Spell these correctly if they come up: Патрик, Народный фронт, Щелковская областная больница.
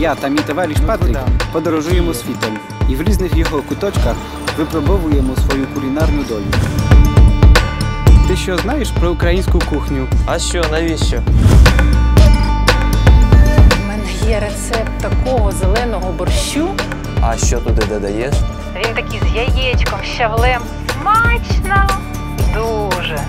Я та мій товариш Патрик подорожуємо світом і в різних його куточках випробовуємо свою кулінарну долю. Ти що знаєш про українську кухню? А що, навіщо? У мене є рецепт такого зеленого борщу. А що туди додаєш? Він такий з яєчком, щавлем. Смачно! Дуже!